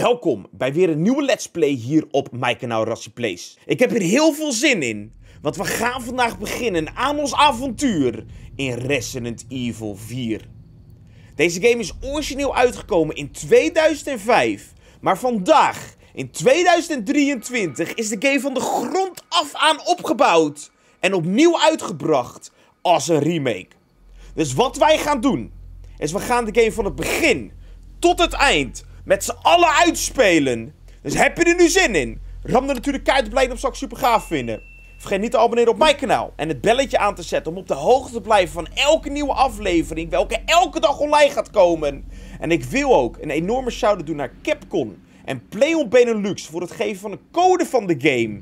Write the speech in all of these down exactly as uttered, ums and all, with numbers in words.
Welkom bij weer een nieuwe Let's Play hier op mijn kanaal YaraskyPlays. Ik heb hier heel veel zin in, want we gaan vandaag beginnen aan ons avontuur in Resident Evil vier. Deze game is origineel uitgekomen in tweeduizend vijf, maar vandaag, in tweeduizend drieëntwintig, is de game van de grond af aan opgebouwd en opnieuw uitgebracht als een remake. Dus wat wij gaan doen, is we gaan de game van het begin tot het eind met z'n allen uitspelen. Dus heb je er nu zin in? Ram er natuurlijk keihard op like, dat zou ik super gaaf vinden. Vergeet niet te abonneren op mijn kanaal. En het belletje aan te zetten om op de hoogte te blijven van elke nieuwe aflevering. Welke elke dag online gaat komen. En ik wil ook een enorme shout-out doen naar Capcom en Play on Benelux voor het geven van een code van de game.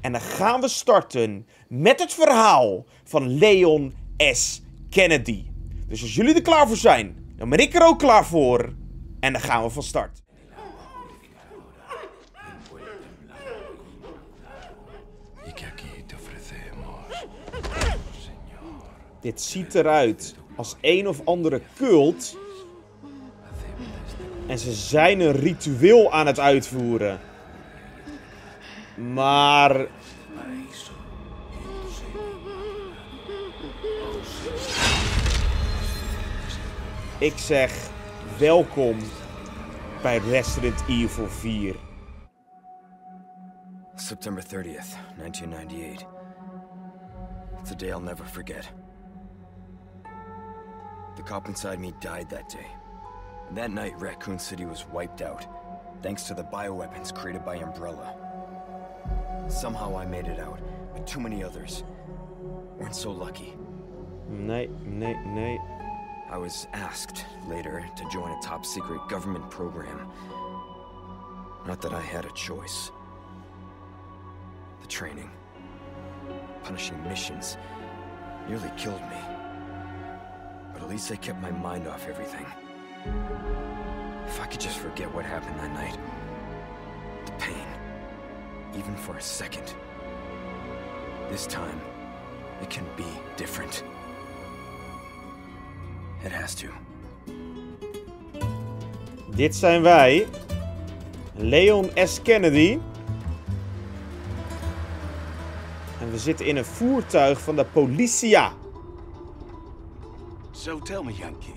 En dan gaan we starten met het verhaal van Leon S. Kennedy. Dus als jullie er klaar voor zijn, dan ben ik er ook klaar voor. En dan gaan we van start. Dit ziet eruit als een of andere cult. En ze zijn een ritueel aan het uitvoeren. Maar... ik zeg... welkom bij Resident Evil vier. September thirtieth, nineteen ninety-eight. It's a day I'll never forget. The cop inside me died that day. And that night, Raccoon City was wiped out, thanks to the bioweapons created by Umbrella. Somehow I made it out, but too many others weren't so lucky. Night, night, night. I was asked later to join a top-secret government program. Not that I had a choice. The training, punishing missions, nearly killed me. But at least I kept my mind off everything. If I could just forget what happened that night, the pain, even for a second. This time, it can be different. It has to. Dit zijn wij. Leon S. Kennedy. En we zitten in een voertuig van de politia. So tell me, Yankee,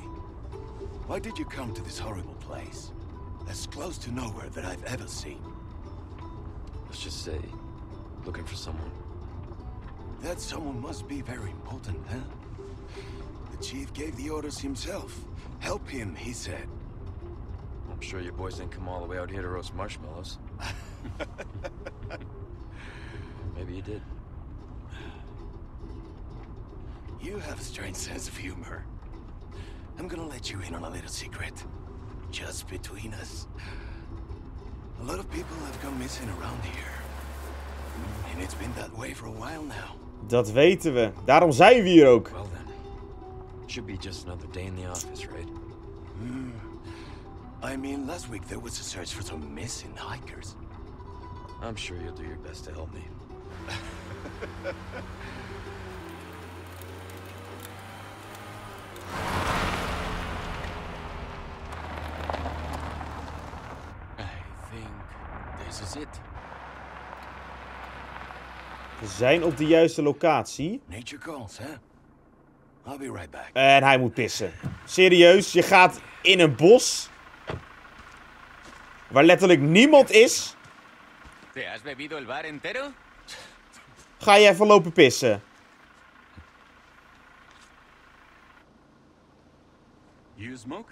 why did you come to this horrible place? As close to nowhere that I've ever seen. Let's just say, looking for someone. That someone must be very important, huh? Chief gave the orders himself. Help him, he said. I'm sure your boys didn't come all the way out here to roast marshmallows. Maybe you did. You have a strange sense of humor. I'm gonna let you in on a little secret. Just between us. A lot of people have gone missing around here. And it's been that way for a while now. Dat weten we. Daarom zijn we hier ook. Well, should be just another day in the office, right? Mm. I mean, last week there was a search for some missing hikers. I'm sure you'll do your best to help me. I think this is it. We zijn op de juiste locatie. Nature calls, hè? Huh? I'll be right back. En hij moet pissen. Serieus, je gaat in een bos waar letterlijk niemand is. Ga je even lopen pissen? You smoke?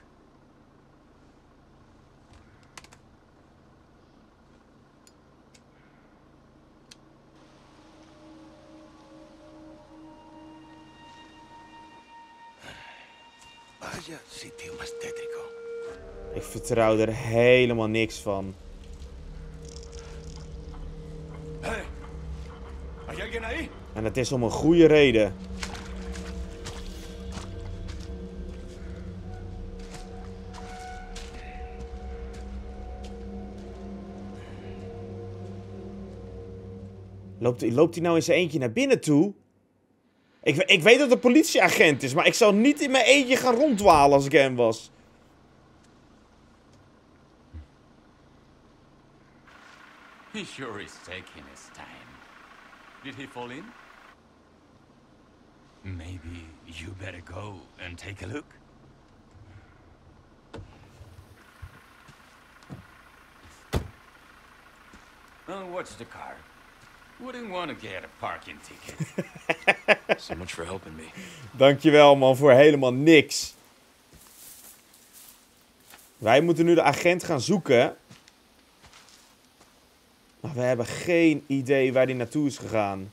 Ik vertrouw er helemaal niks van. En het is om een goede reden. Loopt hij loopt nou in zijn eentje naar binnen toe? Ik, ik weet dat het een politieagent is, maar ik zou niet in mijn eentje gaan ronddwalen als ik hem was. He sure is taking his time. Did he fall in? Maybe you better go and take a look. Oh, what's the car? Wouldn't want to get a parking ticket. So much for helping me. Dankjewel man voor helemaal niks. Wij moeten nu de agent gaan zoeken. Maar we hebben geen idee waar die naartoe is gegaan.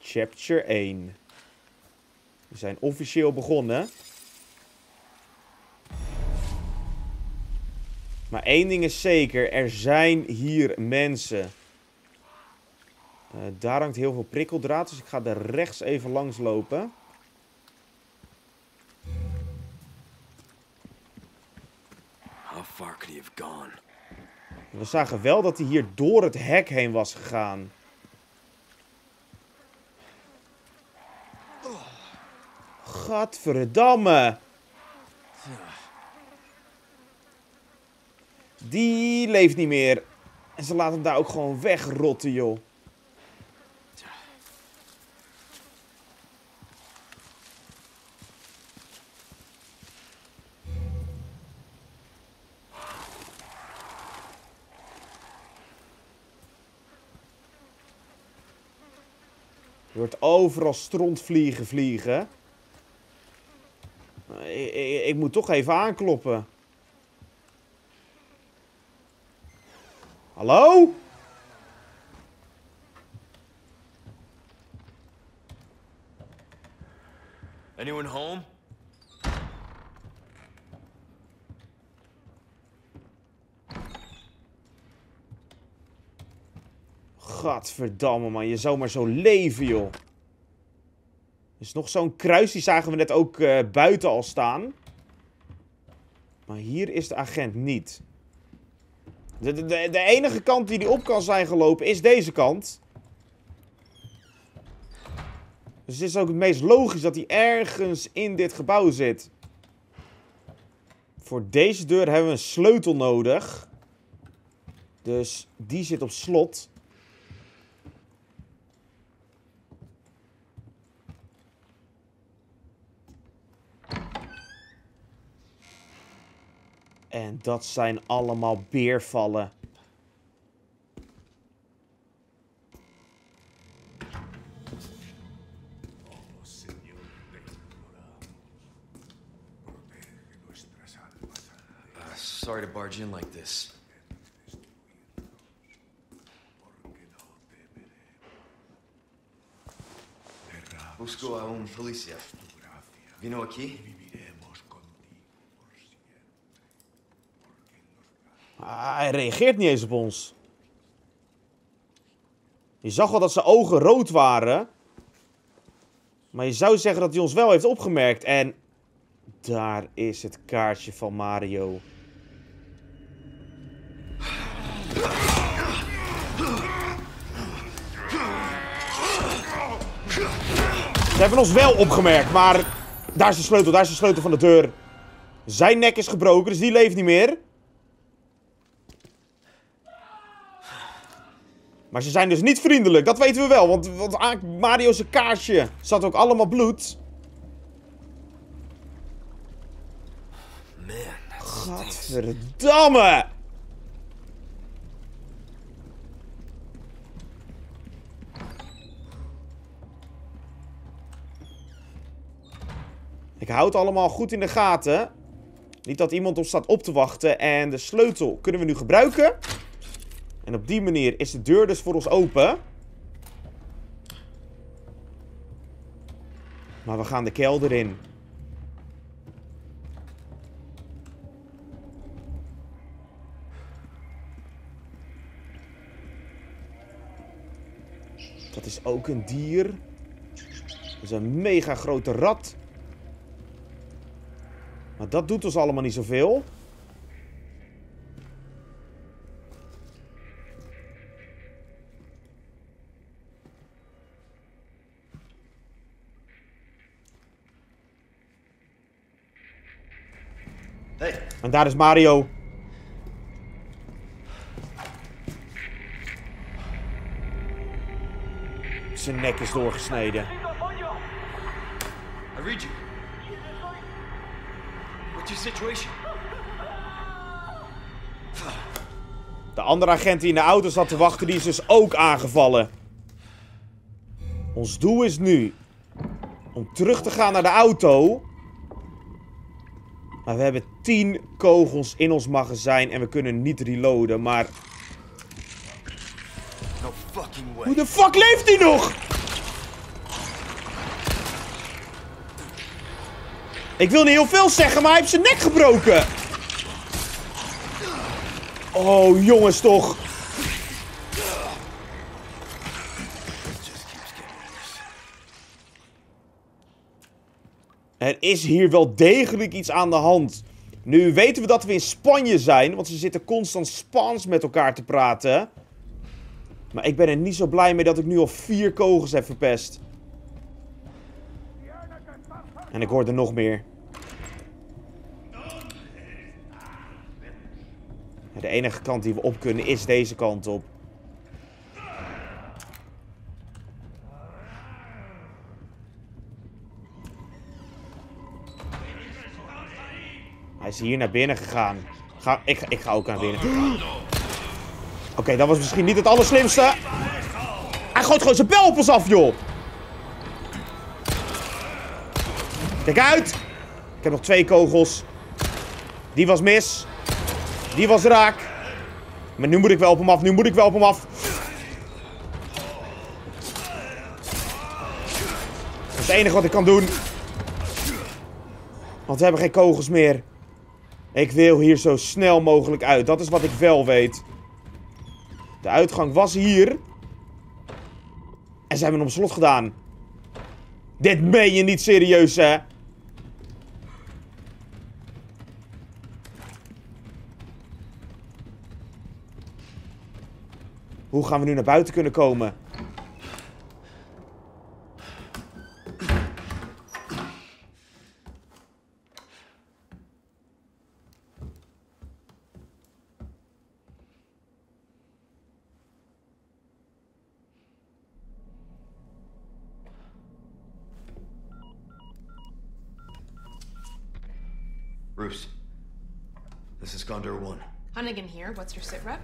Chapter één. We zijn officieel begonnen. Maar één ding is zeker. Er zijn hier mensen. Uh, daar hangt heel veel prikkeldraad. Dus ik ga er rechts even langs lopen. We zagen wel dat hij hier door het hek heen was gegaan. Gadverdamme. Die leeft niet meer. En ze laat hem daar ook gewoon wegrotten, joh. Je hoort overal strontvliegen vliegen. Ik, ik, ik moet toch even aankloppen. Hallo? Anyone home? Godverdamme man, je zou maar zo leven joh. Er is nog zo'n kruis, die zagen we net ook uh, buiten al staan. Maar hier is de agent niet. De, de, de enige kant die die op kan zijn gelopen is deze kant. Dus het is ook het meest logisch dat hij ergens in dit gebouw zit. Voor deze deur hebben we een sleutel nodig. Dus die zit op slot. En dat zijn allemaal beervallen. Uh, sorry to barge in like this. Busco a un policía. Vino aquí? Ah, hij reageert niet eens op ons. Je zag wel dat zijn ogen rood waren. Maar je zou zeggen dat hij ons wel heeft opgemerkt. En daar is het kaartje van Mario. Ze hebben ons wel opgemerkt, maar daar is de sleutel, daar is de sleutel van de deur. Zijn nek is gebroken, dus die leeft niet meer. Maar ze zijn dus niet vriendelijk, dat weten we wel, want, want Mario's kaarsje zat ook allemaal bloed. Man, godverdamme! Ik hou het allemaal goed in de gaten. Niet dat iemand ons staat op te wachten. En de sleutel kunnen we nu gebruiken. En op die manier is de deur dus voor ons open. Maar we gaan de kelder in. Dat is ook een dier. Dat is een mega grote rat. Maar dat doet ons allemaal niet zoveel. En daar is Mario. Zijn nek is doorgesneden. I read you. What's your situation? De andere agent die in de auto zat te wachten, die is dus ook aangevallen. Ons doel is nu om terug te gaan naar de auto. Maar we hebben tien kogels in ons magazijn en we kunnen niet reloaden, maar... No fucking way. Hoe de fuck leeft hij nog? Ik wil niet heel veel zeggen, maar hij heeft zijn nek gebroken. Oh, jongens toch. Er is hier wel degelijk iets aan de hand. Nu weten we dat we in Spanje zijn, want ze zitten constant Spaans met elkaar te praten. Maar ik ben er niet zo blij mee dat ik nu al vier kogels heb verpest. En ik hoor er nog meer. De enige kant die we op kunnen is deze kant op. Hij is hier naar binnen gegaan. Ga, ik, ik ga ook naar binnen. Oké, okay, dat was misschien niet het allerslimste. Hij gooit gewoon zijn pijl op ons af, joh. Kijk uit. Ik heb nog twee kogels. Die was mis. Die was raak. Maar nu moet ik wel op hem af. Nu moet ik wel op hem af. Dat is het enige wat ik kan doen. Want we hebben geen kogels meer. Ik wil hier zo snel mogelijk uit. Dat is wat ik wel weet. De uitgang was hier. En ze hebben hem op slot gedaan. Dit meen je niet serieus, hè? Hoe gaan we nu naar buiten kunnen komen? Bruce, this is Condor One. Hunnigan here. What's your sit rep?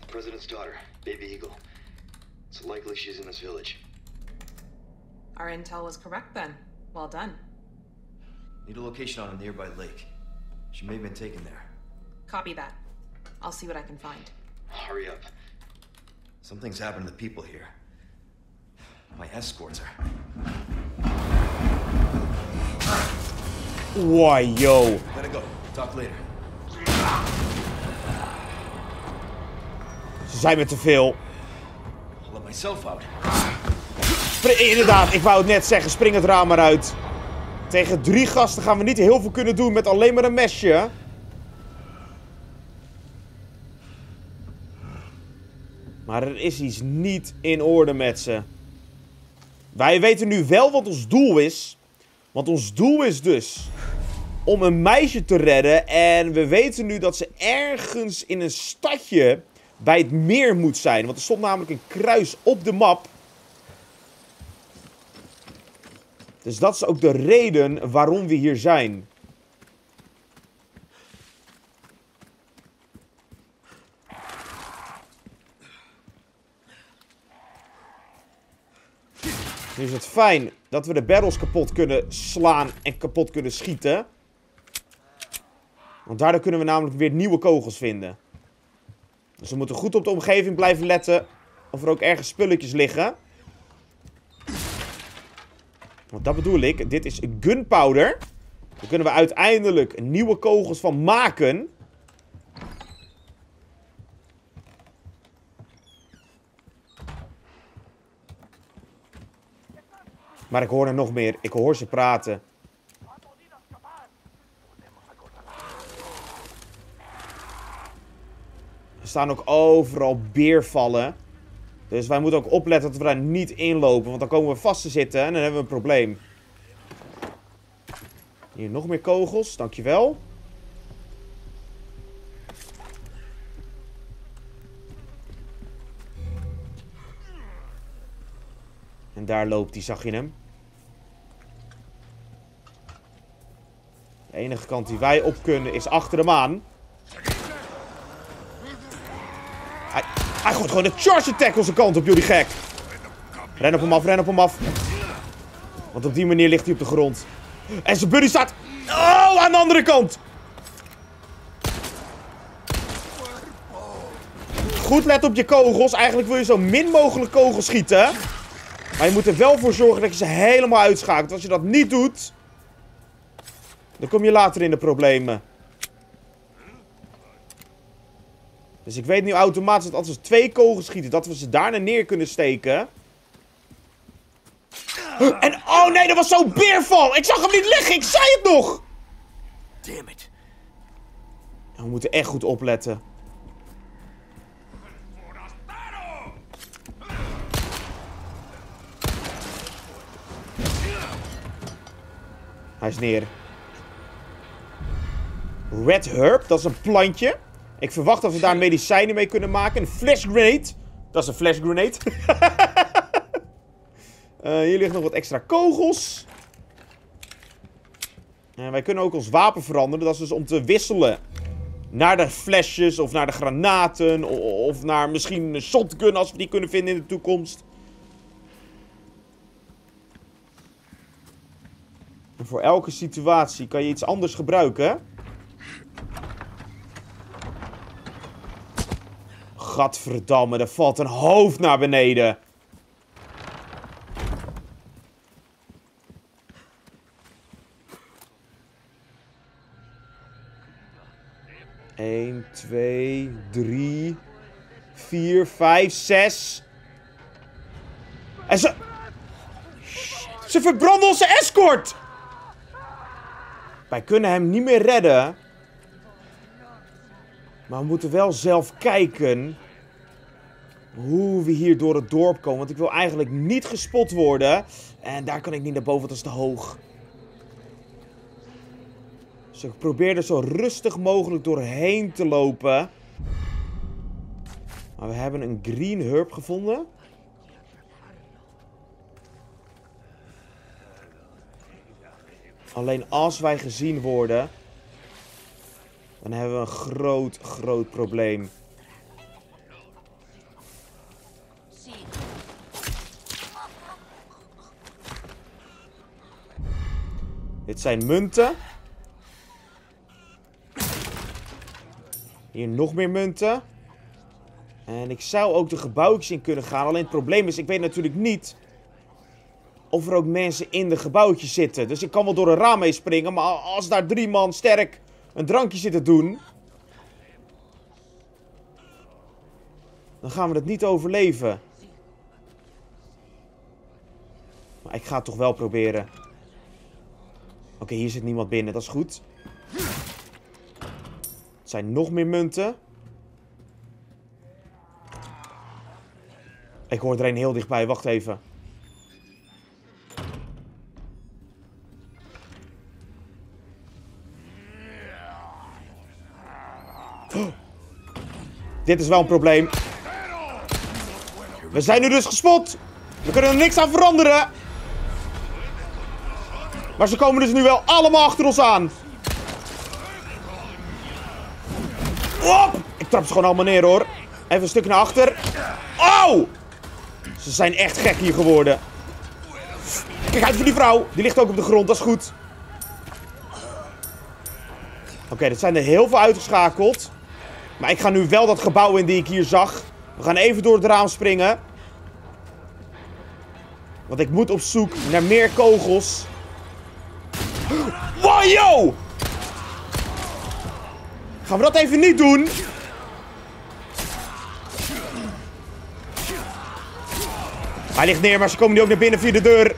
The president's daughter, Baby Eagle. It's likely she's in this village. Our intel was correct then. Well done. Need a location on a nearby lake. She may have been taken there. Copy that. I'll see what I can find. Hurry up. Something's happened to the people here. My escorts are... Why, yo. Gotta go. Talk later. Ze zijn me te veel. Let myself out. Inderdaad, ik wou het net zeggen. Spring het raam maar uit. Tegen drie gasten gaan we niet heel veel kunnen doen met alleen maar een mesje. Maar er is iets niet in orde met ze. Wij weten nu wel wat ons doel is. Want ons doel is dus om een meisje te redden. En we weten nu dat ze ergens in een stadje bij het meer moet zijn. Want er stond namelijk een kruis op de map. Dus dat is ook de reden waarom we hier zijn. Nu is het fijn dat we de barrels kapot kunnen slaan en kapot kunnen schieten. Want daardoor kunnen we namelijk weer nieuwe kogels vinden. Dus we moeten goed op de omgeving blijven letten of er ook ergens spulletjes liggen. Want dat bedoel ik. Dit is gunpowder. Daar kunnen we uiteindelijk nieuwe kogels van maken. Maar ik hoor er nog meer. Ik hoor ze praten. Er staan ook overal beervallen. Dus wij moeten ook opletten dat we daar niet in lopen. Want dan komen we vast te zitten en dan hebben we een probleem. Hier nog meer kogels. Dankjewel. En daar loopt hij, zag je hem? De enige kant die wij op kunnen is achter hem aan. Hij, hij gooit gewoon de charge attack onze kant op, jullie gek. Ren op hem af, ren op hem af. Want op die manier ligt hij op de grond. En zijn buddy staat... Oh, aan de andere kant. Goed let op je kogels. Eigenlijk wil je zo min mogelijk kogels schieten. Maar je moet er wel voor zorgen dat je ze helemaal uitschakelt. Als je dat niet doet... dan kom je later in de problemen. Dus ik weet nu automatisch dat als we twee kogels schieten, dat we ze daarna neer kunnen steken. En oh nee, dat was zo'n beerval! Ik zag hem niet liggen, ik zei het nog! Damn it. We moeten echt goed opletten. Hij is neer. Red herb, dat is een plantje. Ik verwacht dat we daar medicijnen mee kunnen maken. Een flash grenade. Dat is een flash grenade. uh, hier liggen nog wat extra kogels. En wij kunnen ook ons wapen veranderen. Dat is dus om te wisselen naar de flesjes of naar de granaten. Of naar misschien een shotgun als we die kunnen vinden in de toekomst. En voor elke situatie kan je iets anders gebruiken. Gadverdamme, er valt een hoofd naar beneden. één, twee, drie, vier, vijf, zes. En ze... Ze verbranden onze escort! Wij kunnen hem niet meer redden. Maar we moeten wel zelf kijken hoe we hier door het dorp komen. Want ik wil eigenlijk niet gespot worden. En daar kan ik niet naar boven, want dat is te hoog. Dus ik probeer er zo rustig mogelijk doorheen te lopen. Maar we hebben een green herb gevonden. Alleen als wij gezien worden, dan hebben we een groot, groot probleem. Dit zijn munten. Hier nog meer munten. En ik zou ook de gebouwtjes in kunnen gaan. Alleen het probleem is, ik weet natuurlijk niet of er ook mensen in de gebouwtjes zitten. Dus ik kan wel door een raam heen springen. Maar als daar drie man sterk een drankje zitten doen, dan gaan we dat niet overleven. Maar ik ga het toch wel proberen. Oké, okay, hier zit niemand binnen. Dat is goed. Het zijn nog meer munten. Ik hoor er een heel dichtbij. Wacht even. Oh. Dit is wel een probleem. We zijn nu dus gespot. We kunnen er niks aan veranderen. Maar ze komen dus nu wel allemaal achter ons aan. Oh, ik trap ze gewoon allemaal neer, hoor. Even een stuk naar achter. Oh! Ze zijn echt gek hier geworden. Kijk uit voor die vrouw. Die ligt ook op de grond, dat is goed. Oké, okay, dat zijn er heel veel uitgeschakeld. Maar ik ga nu wel dat gebouw in die ik hier zag. We gaan even door het raam springen. Want ik moet op zoek naar meer kogels. Wow, yo! Gaan we dat even niet doen? Hij ligt neer, maar ze komen nu ook naar binnen via de deur.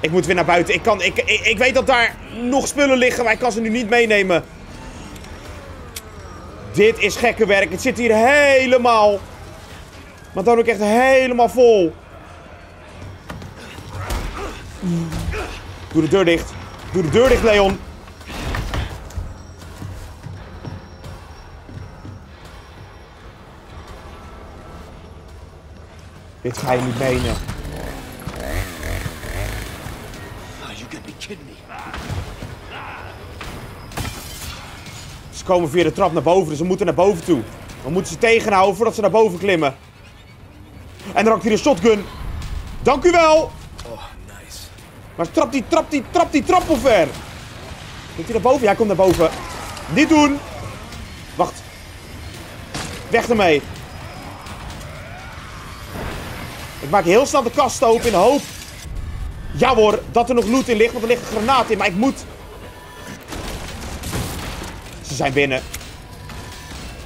Ik moet weer naar buiten. Ik, kan, ik, ik, ik weet dat daar nog spullen liggen, maar ik kan ze nu niet meenemen. Dit is gekke werk. Het zit hier helemaal. Maar dan ook echt helemaal vol. Doe de deur dicht. Doe de deur dicht, Leon. Dit ga je niet menen. Ze komen via de trap naar boven, dus we moeten naar boven toe. We moeten ze tegenhouden voordat ze naar boven klimmen. En dan raakt hij de shotgun. Dank u wel! Oh, nice. Maar trap die, trap die, trap die trap omver. Komt hij naar boven? Ja, hij komt naar boven. Niet doen! Wacht. Weg ermee. Ik maak heel snel de kast open in de hoop. Ja hoor, dat er nog loot in ligt, want er ligt een granaat in, maar ik moet. Ze zijn binnen.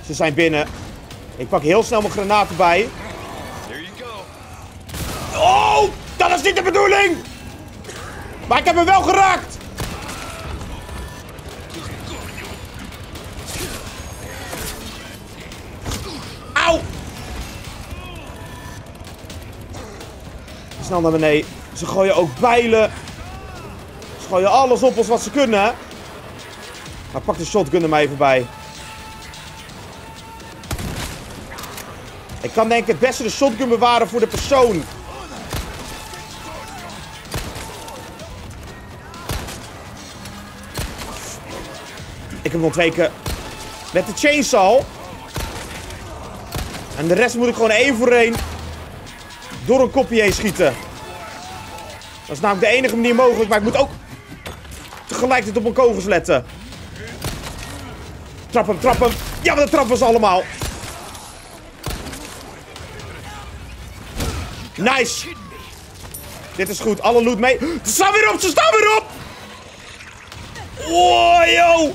Ze zijn binnen. Ik pak heel snel mijn granaat erbij. Oh, dat is niet de bedoeling! Maar ik heb hem wel geraakt! Auw! Snel naar beneden. Ze gooien ook bijlen. Ze gooien alles op ons wat ze kunnen, hè? Maar pak de shotgun er maar even bij. Ik kan denk ik het beste de shotgun bewaren voor de persoon. Ik heb hem ontweken met de chainsaw. En de rest moet ik gewoon één voor één door een kopje heen schieten. Dat is namelijk de enige manier mogelijk, maar ik moet ook tegelijkertijd op mijn kogels letten. Trap hem, trap hem. Ja, maar dat trappen ze allemaal. Nice. Dit is goed. Alle loot mee. Ze staan weer op, ze staan weer op. Wow, yo.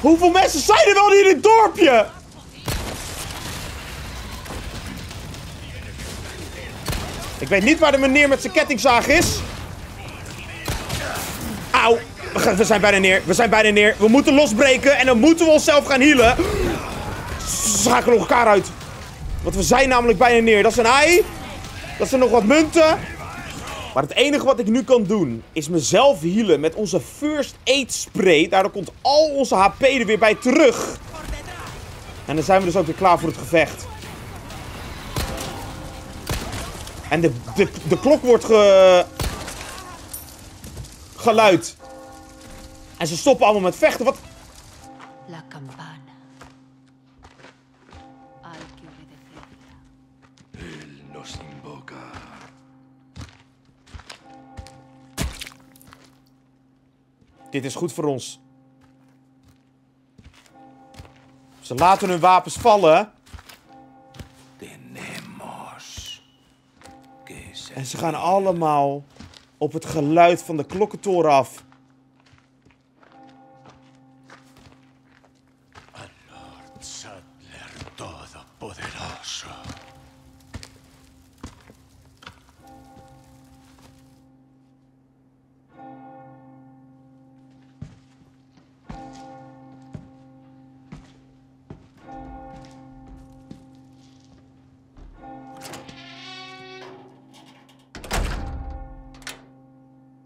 Hoeveel mensen zijn er wel hier in dit dorpje? Ik weet niet waar de meneer met zijn kettingzaag is. Auw. We zijn bijna neer. We zijn bijna neer. We moeten losbreken en dan moeten we onszelf gaan healen. Ze schakelen elkaar uit. Want we zijn namelijk bijna neer. Dat is een ei. Dat zijn nog wat munten. Maar het enige wat ik nu kan doen is mezelf healen met onze first aid spray. Daardoor komt al onze H P er weer bij terug. En dan zijn we dus ook weer klaar voor het gevecht. En de, de, de klok wordt ge... geluid. En ze stoppen allemaal met vechten. Wat? La campana. Dit is goed voor ons. Ze laten hun wapens vallen. En ze gaan allemaal op het geluid van de klokkentoren af.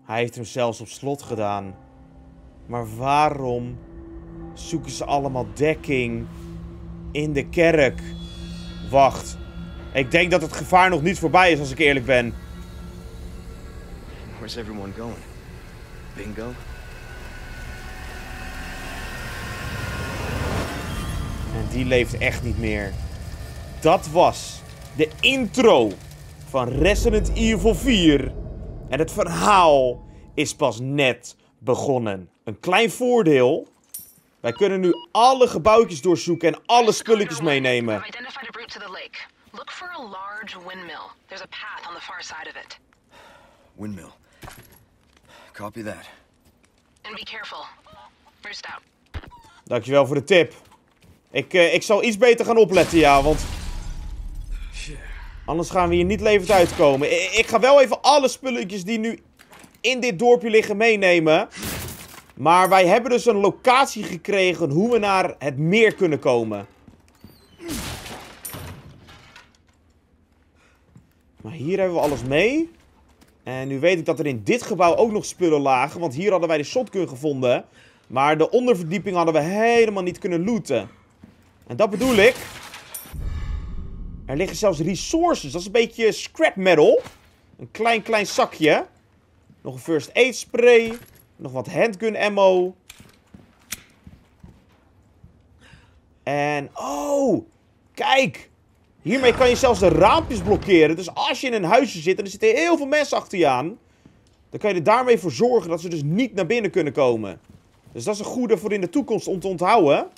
Hij heeft hem zelfs op slot gedaan. Maar waarom zoeken ze allemaal dekking in de kerk? Wacht. Ik denk dat het gevaar nog niet voorbij is, als ik eerlijk ben. Where's everyone going? Bingo? En die leeft echt niet meer. Dat was de intro van Resident Evil vier. En het verhaal is pas net begonnen. Een klein voordeel. Wij kunnen nu alle gebouwtjes doorzoeken en alle spulletjes meenemen. Windmill. Copy that. And be careful. Roost out. Dankjewel voor de tip. Ik, uh, ik zal iets beter gaan opletten, ja, want... Anders gaan we hier niet levend uitkomen. Ik ga wel even alle spulletjes die nu in dit dorpje liggen meenemen. Maar wij hebben dus een locatie gekregen hoe we naar het meer kunnen komen. Maar hier hebben we alles mee. En nu weet ik dat er in dit gebouw ook nog spullen lagen. Want hier hadden wij de shotgun gevonden. Maar de onderverdieping hadden we helemaal niet kunnen looten. En dat bedoel ik. Er liggen zelfs resources. Dat is een beetje scrap metal. Een klein, klein zakje. Nog een first aid spray. Nog wat handgun ammo. En, oh, kijk. Hiermee kan je zelfs de raampjes blokkeren. Dus als je in een huisje zit en er zitten heel veel mensen achter je aan, dan kan je er daarmee voor zorgen dat ze dus niet naar binnen kunnen komen. Dus dat is een goede voor in de toekomst om te onthouden.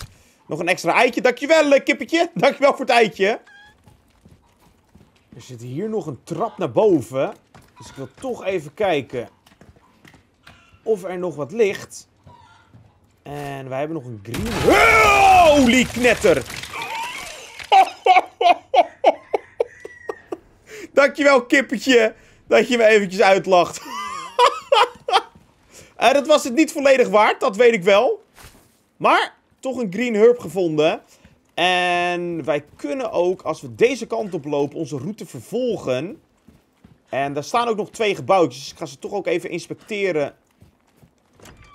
Nog een extra eitje. Dankjewel, kippetje. Dankjewel voor het eitje. Er zit hier nog een trap naar boven. Dus ik wil toch even kijken of er nog wat ligt. En wij hebben nog een green... Holy knetter! Dankjewel, kippetje, dat je me eventjes uitlacht. uh, dat was het niet volledig waard, dat weet ik wel. Maar toch een green herb gevonden. En wij kunnen ook, als we deze kant op lopen, onze route vervolgen. En daar staan ook nog twee gebouwtjes. Dus ik ga ze toch ook even inspecteren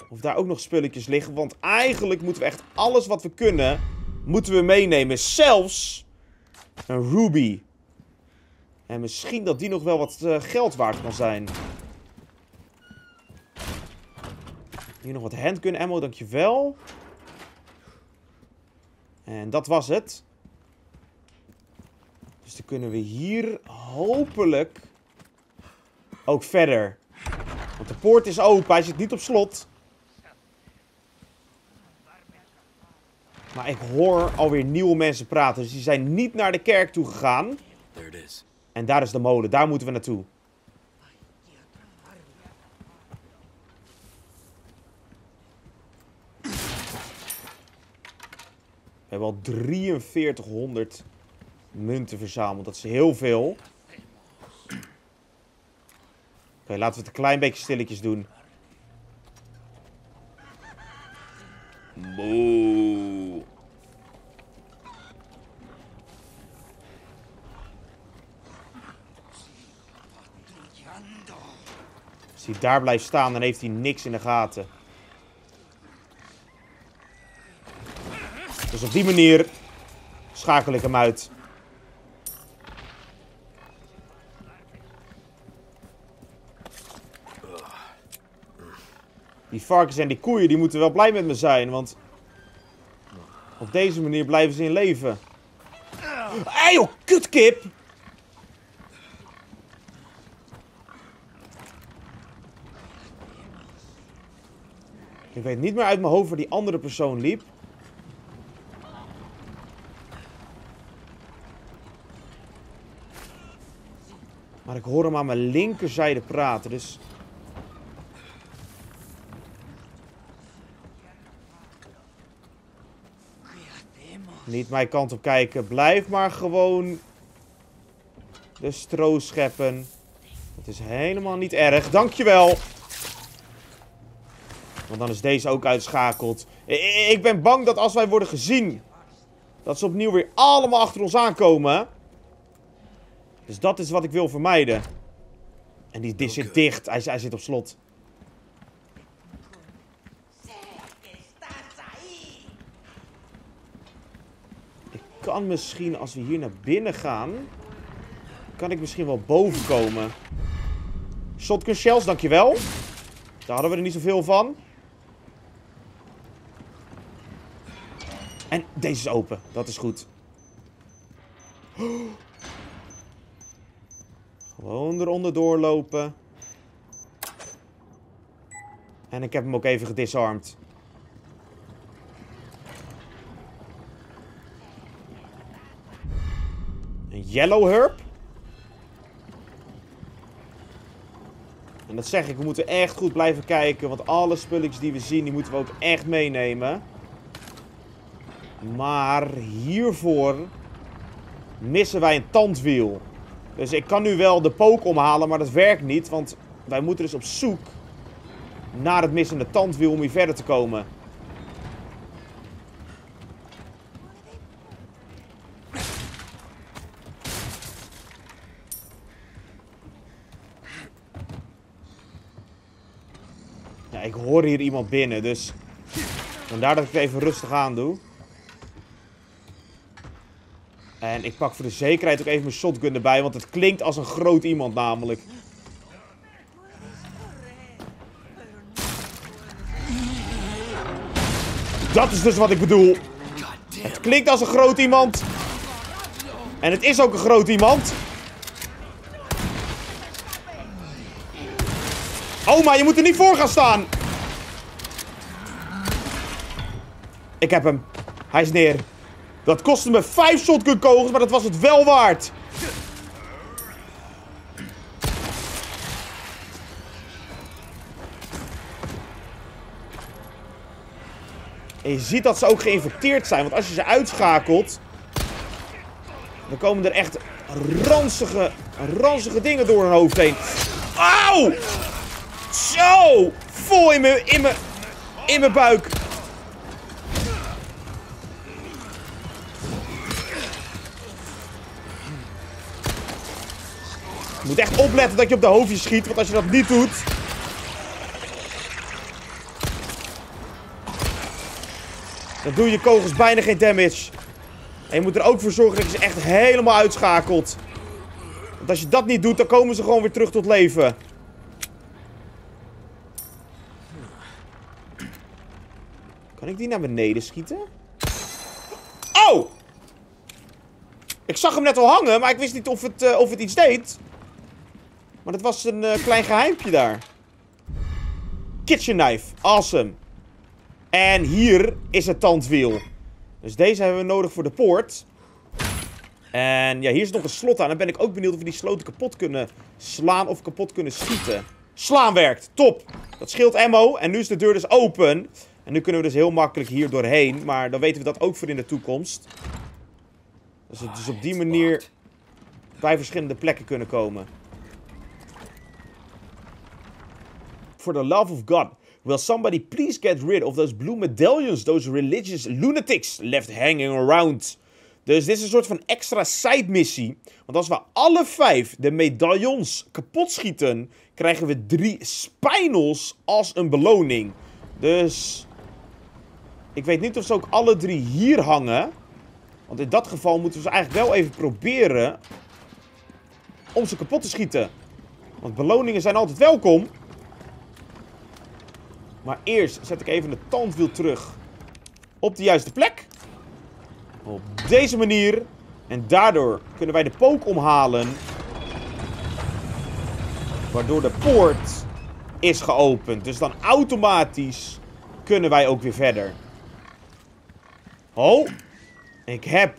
of daar ook nog spulletjes liggen. Want eigenlijk moeten we echt alles wat we kunnen, moeten we meenemen. Zelfs een ruby. En misschien dat die nog wel wat uh, geld waard kan zijn. Hier nog wat handgun ammo, dankjewel. En dat was het. Dus dan kunnen we hier hopelijk ook verder. Want de poort is open, hij zit niet op slot. Maar ik hoor alweer nieuwe mensen praten. Dus die zijn niet naar de kerk toe gegaan. En daar is de molen, daar moeten we naartoe. We hebben al drieënveertighonderd munten verzameld. Dat is heel veel. Oké, okay, laten we het een klein beetje stilletjes doen. Boe. Als hij daar blijft staan, dan heeft hij niks in de gaten. Dus op die manier schakel ik hem uit. Die varkens en die koeien, die moeten wel blij met me zijn, want op deze manier blijven ze in leven. Hey joh, kutkip! Ik weet niet meer uit mijn hoofd waar die andere persoon liep. Maar ik hoor hem aan mijn linkerzijde praten, dus... Niet mijn kant op kijken. Blijf maar gewoon de stro scheppen. Het is helemaal niet erg. Dankjewel. Want dan is deze ook uitschakeld. Ik ben bang dat als wij worden gezien, dat ze opnieuw weer allemaal achter ons aankomen. Dus dat is wat ik wil vermijden. En die, die zit dicht. Hij, hij zit op slot. Ik kan misschien, als we hier naar binnen gaan, kan ik misschien wel boven komen. Shotgun shells, dankjewel. Daar hadden we er niet zoveel van. En deze is open. Dat is goed. Oh. Gewoon eronder doorlopen. En ik heb hem ook even gedisarmd. Een yellow herb. En dat zeg ik, we moeten echt goed blijven kijken. Want alle spulletjes die we zien, die moeten we ook echt meenemen. Maar hiervoor missen wij een tandwiel. Dus ik kan nu wel de pook omhalen, maar dat werkt niet. Want wij moeten dus op zoek naar het missende tandwiel om hier verder te komen. Ja, ik hoor hier iemand binnen, dus vandaar dat ik het even rustig aan doe. En ik pak voor de zekerheid ook even mijn shotgun erbij, want het klinkt als een groot iemand namelijk. Dat is dus wat ik bedoel. Het klinkt als een groot iemand. En het is ook een groot iemand. Oma, je moet er niet voor gaan staan. Ik heb hem. Hij is neer. Dat kostte me vijf shotgun kogels, maar dat was het wel waard. En je ziet dat ze ook geïnfecteerd zijn. Want als je ze uitschakelt, dan komen er echt ranzige, ranzige dingen door hun hoofd heen. Auw! Zo! Vol in mijn, in mijn, in mijn buik. Je moet echt opletten dat je op de hoofdje schiet. Want als je dat niet doet, dan doe je kogels bijna geen damage. En je moet er ook voor zorgen dat je ze echt helemaal uitschakelt. Want als je dat niet doet, dan komen ze gewoon weer terug tot leven. Kan ik die naar beneden schieten? Oh! Ik zag hem net al hangen, maar ik wist niet of het, uh, of het iets deed. Maar dat was een uh, klein geheimpje daar. Kitchen knife. Awesome. En hier is het tandwiel. Dus deze hebben we nodig voor de poort. En ja, hier is nog een slot aan. Dan ben ik ook benieuwd of we die sloten kapot kunnen slaan of kapot kunnen schieten. Slaan werkt. Top. Dat scheelt ammo. En nu is de deur dus open. En nu kunnen we dus heel makkelijk hier doorheen. Maar dan weten we dat ook voor in de toekomst. Dus we dus op die manier bij verschillende plekken kunnen komen. For the love of God. Will somebody please get rid of those blue medallions, those religious lunatics left hanging around? Dus dit is een soort van extra side-missie. Want als we alle vijf de medaillons kapot schieten, krijgen we drie spinels als een beloning. Dus ik weet niet of ze ook alle drie hier hangen. Want in dat geval moeten we ze eigenlijk wel even proberen om ze kapot te schieten. Want beloningen zijn altijd welkom. Maar eerst zet ik even het tandwiel terug op de juiste plek. Op deze manier. En daardoor kunnen wij de pook omhalen. Waardoor de poort is geopend. Dus dan automatisch kunnen wij ook weer verder. Oh. Ik heb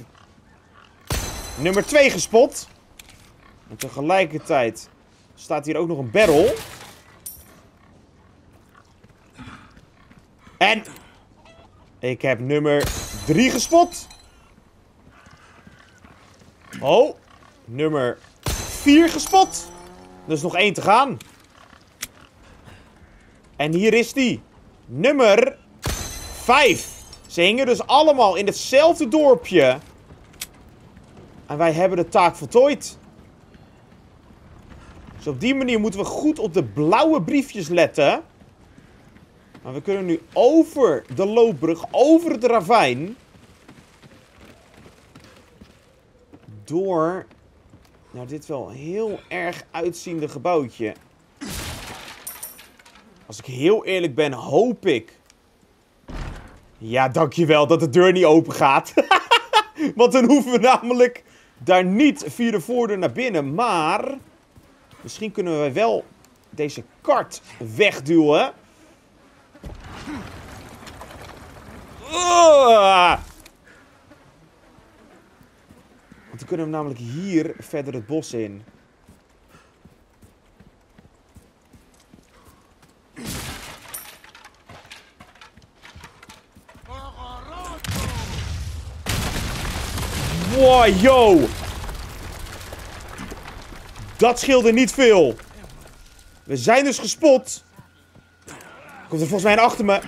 nummer twee gespot. En tegelijkertijd staat hier ook nog een barrel. En ik heb nummer drie gespot. Oh, nummer vier gespot. Dus nog één te gaan. En hier is die. Nummer vijf. Ze hingen dus allemaal in hetzelfde dorpje. En wij hebben de taak voltooid. Dus op die manier moeten we goed op de blauwe briefjes letten. Maar we kunnen nu over de loopbrug, over het ravijn. Door nou, dit wel heel erg uitziende gebouwtje. Als ik heel eerlijk ben, hoop ik. Ja, dankjewel dat de deur niet open gaat. Want dan hoeven we namelijk daar niet via de voordeur naar binnen. Maar misschien kunnen wij wel deze kart wegduwen. Uh. Want dan kunnen we namelijk hier verder het bos in. Wow, yo! Dat scheelde niet veel. We zijn dus gespot. Komt er volgens mij een achter me.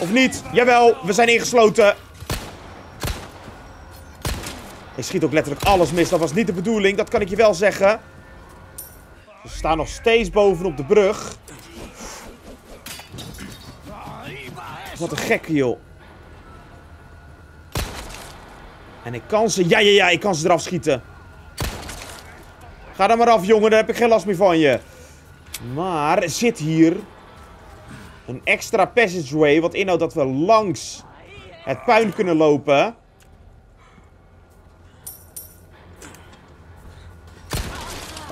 Of niet? Jawel, we zijn ingesloten. Ik schiet ook letterlijk alles mis. Dat was niet de bedoeling, dat kan ik je wel zeggen. We staan nog steeds bovenop de brug. Wat een gekke, joh. En ik kan ze... Ja, ja, ja, ik kan ze eraf schieten. Ga dan maar af, jongen. Daar heb ik geen last meer van je. Maar zit hier een extra passageway, wat inhoudt dat we langs het puin kunnen lopen.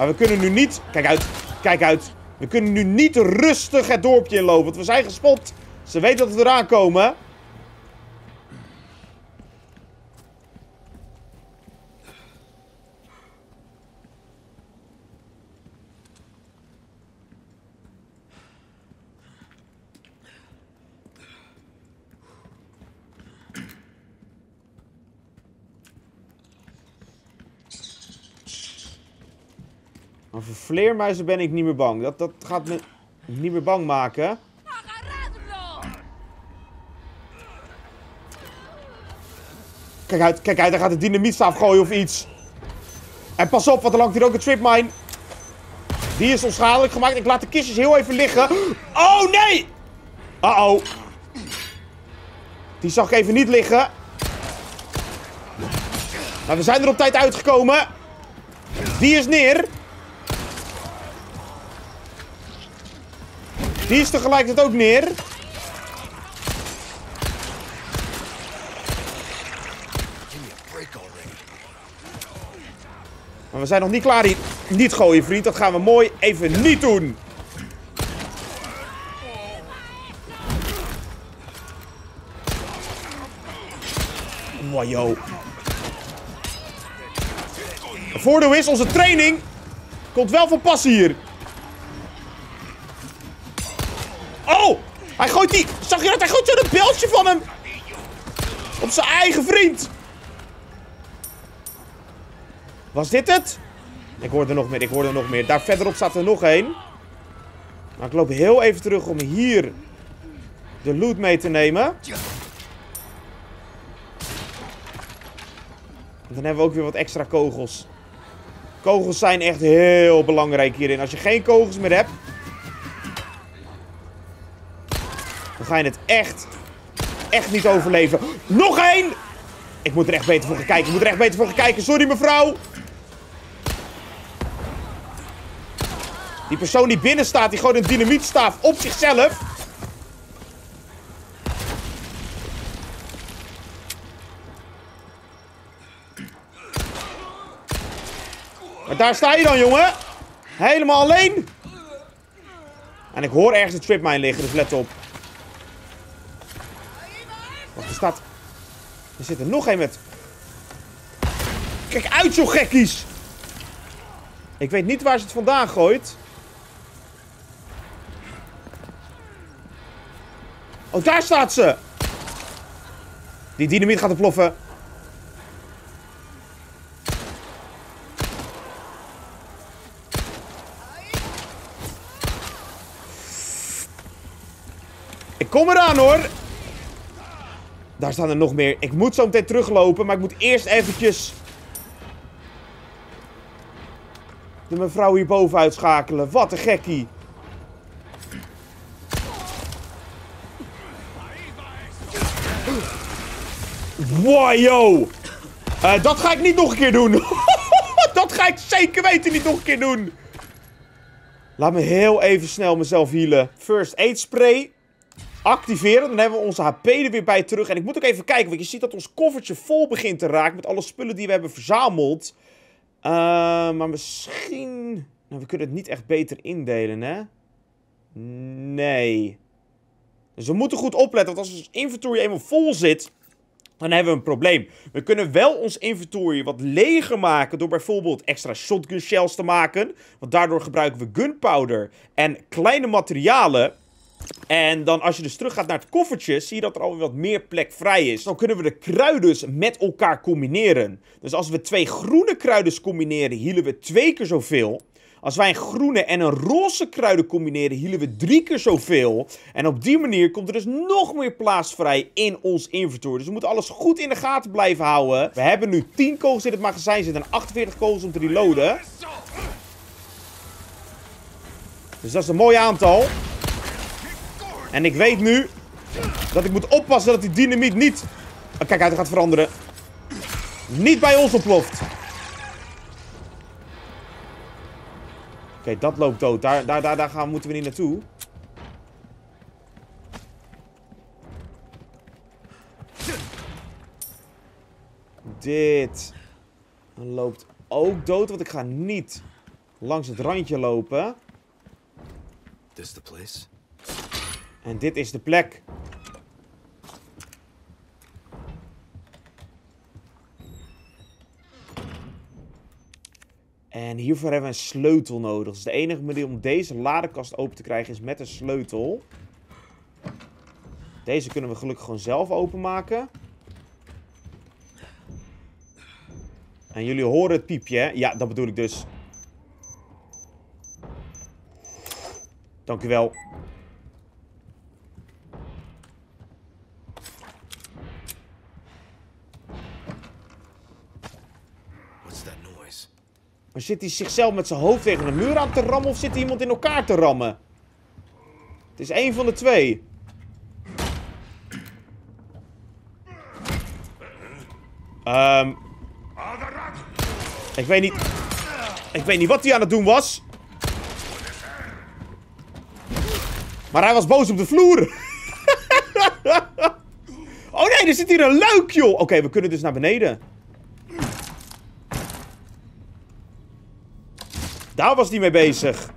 Maar we kunnen nu niet... Kijk uit. Kijk uit. We kunnen nu niet rustig het dorpje inlopen. Want we zijn gespot. Ze weten dat we eraan komen. Maar voor vleermuizen ben ik niet meer bang. Dat, dat gaat me niet meer bang maken. Kijk uit, kijk uit. Hij gaat de dynamietstaaf gooien of iets. En pas op, want er hangt hier ook een tripmine. Die is onschadelijk gemaakt. Ik laat de kistjes heel even liggen. Oh, nee! Uh-oh. Die zag ik even niet liggen. Maar we zijn er op tijd uitgekomen. Die is neer. Die is tegelijkertijd ook neer. Maar we zijn nog niet klaar hier. Niet gooien, vriend. Dat gaan we mooi even niet doen. Wow, yo. Het voordeel is, onze training komt wel van pas hier. Oh! Hij gooit die... Zag je dat? Hij gooit zo'n beltje van hem. Op zijn eigen vriend. Was dit het? Ik hoor er nog meer, ik hoor er nog meer. Daar verderop staat er nog één. Maar ik loop heel even terug om hier de loot mee te nemen. Dan hebben we ook weer wat extra kogels. Kogels zijn echt heel belangrijk hierin. Als je geen kogels meer hebt... dan ga je het echt, echt niet overleven. Nog één! Ik moet er echt beter voor gaan kijken. Ik moet er echt beter voor gaan kijken. Sorry, mevrouw. Die persoon die binnen staat, die gooit een dynamietstaaf op zichzelf. Maar daar sta je dan, jongen. Helemaal alleen. En ik hoor ergens een tripmine liggen, dus let op. Er staat... Er zit er nog een met... Kijk uit, zo gekkies! Ik weet niet waar ze het vandaan gooit. Oh, daar staat ze! Die dynamiet gaat ontploffen. Ik kom eraan, hoor! Daar staan er nog meer. Ik moet zo meteen teruglopen, maar ik moet eerst eventjes... de mevrouw hierboven uitschakelen. Wat een gekkie. Wow, yo. Uh, dat ga ik niet nog een keer doen. Dat ga ik zeker weten niet nog een keer doen. Laat me heel even snel mezelf healen. First aid spray. Activeren, dan hebben we onze H P er weer bij terug. En ik moet ook even kijken, want je ziet dat ons koffertje vol begint te raken met alle spullen die we hebben verzameld. Uh, maar misschien... Nou, we kunnen het niet echt beter indelen, hè? Nee. Dus we moeten goed opletten, want als ons inventory eenmaal vol zit, dan hebben we een probleem. We kunnen wel ons inventory wat leger maken door bijvoorbeeld extra shotgun shells te maken. Want daardoor gebruiken we gunpowder en kleine materialen. En dan als je dus terug gaat naar het koffertje, zie je dat er alweer wat meer plek vrij is. Dan kunnen we de kruidens met elkaar combineren. Dus als we twee groene kruidens combineren, hielen we twee keer zoveel. Als wij een groene en een roze kruiden combineren, hielen we drie keer zoveel. En op die manier komt er dus nog meer plaats vrij in ons inventory. Dus we moeten alles goed in de gaten blijven houden. We hebben nu tien kogels in het magazijn zitten en achtenveertig kogels om te reloaden. Dus dat is een mooi aantal. En ik weet nu dat ik moet oppassen dat die dynamiet niet... Oh, kijk uit, hij gaat veranderen. Niet bij ons ontploft. Oké, okay, dat loopt dood. Daar, daar, daar, daar gaan, moeten we niet naartoe. Dit loopt ook dood, want ik ga niet langs het randje lopen. This the place? En dit is de plek. En hiervoor hebben we een sleutel nodig. Dus de enige manier om deze ladekast open te krijgen is met een sleutel. Deze kunnen we gelukkig gewoon zelf openmaken. En jullie horen het piepje, hè? Ja, dat bedoel ik dus. Dank u wel. Maar zit hij zichzelf met zijn hoofd tegen de muur aan te rammen of zit hij iemand in elkaar te rammen? Het is één van de twee. Um, ik weet niet... Ik weet niet wat hij aan het doen was. Maar hij was boos op de vloer. Oh nee, er zit hier een luik, joh. Oké, okay, we kunnen dus naar beneden. Daar was hij mee bezig.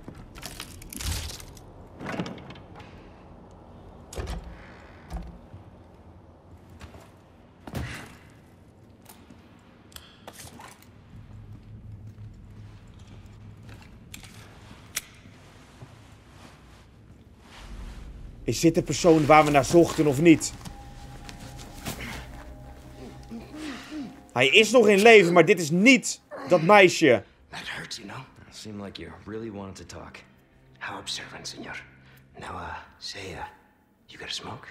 Is dit de persoon waar we naar zochten of niet? Hij is nog in leven, maar dit is niet dat meisje. That hurts, you know? Seemed like you really wanted to talk. How observant, senor. Now, uh, say, uh, you got a smoke?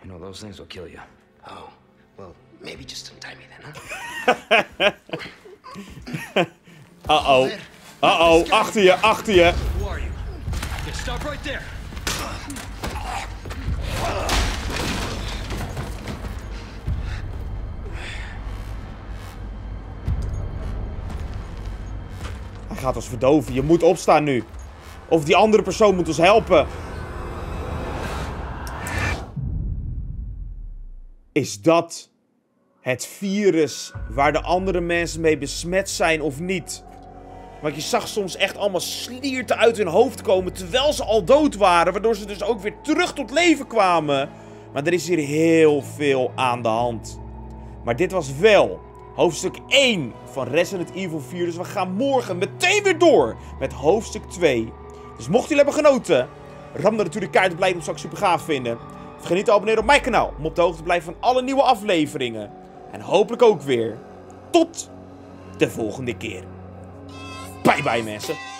You know, those things will kill you. Oh, well, maybe just untie me then, huh? Uh-oh. Uh-oh, achter je, achter je. Who are you? Just stop right there. Gaat ons verdoven. Je moet opstaan nu. Of die andere persoon moet ons helpen. Is dat het virus waar de andere mensen mee besmet zijn of niet? Want je zag soms echt allemaal slierten uit hun hoofd komen terwijl ze al dood waren. Waardoor ze dus ook weer terug tot leven kwamen. Maar er is hier heel veel aan de hand. Maar dit was wel... hoofdstuk één van Resident Evil vier. Dus we gaan morgen meteen weer door met hoofdstuk twee. Dus mochten jullie hebben genoten, ram dan natuurlijk kaart op, lijkt, zou ik super gaaf vinden. Vergeet niet te abonneren op mijn kanaal om op de hoogte te blijven van alle nieuwe afleveringen. En hopelijk ook weer tot de volgende keer. Bye bye mensen.